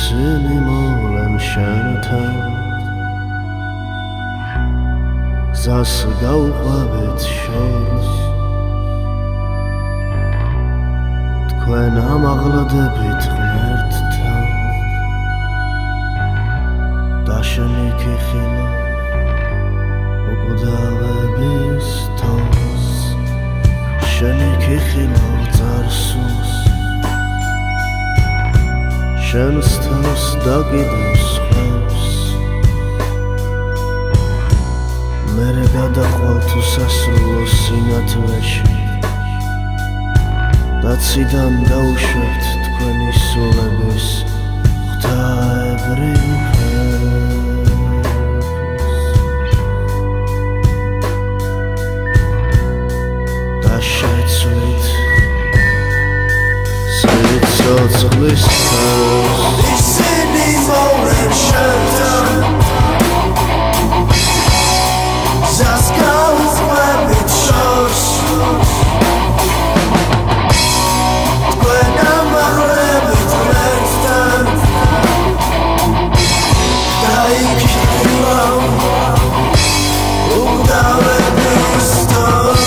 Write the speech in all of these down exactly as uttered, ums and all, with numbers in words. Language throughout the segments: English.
Sitting all in Chinatown, zasygała być szans, tkwe na maglady być merdta, dasha niki chila, ogudałe być tans, sheniki chila zarsus. Częstos dagidus chłos Mere gada chłaltu sasrulo sinat leczy Dacidan dauszert tkwani solebys Chtae brychel Daszaj cwit It's a list Sydney more and Shelton Zaskałów łeby trzosz Tkwena ma chleby tmerta Dajki chwilą Udałyby stos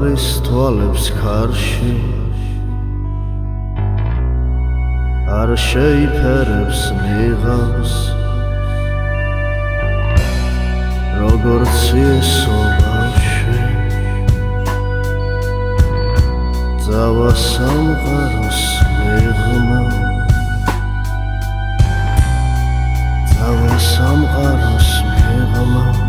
Christolevs karshi Arshey perevs nighas Rogorts yesovashi Dzavasamgharos nighma Dzavasamgharos nighma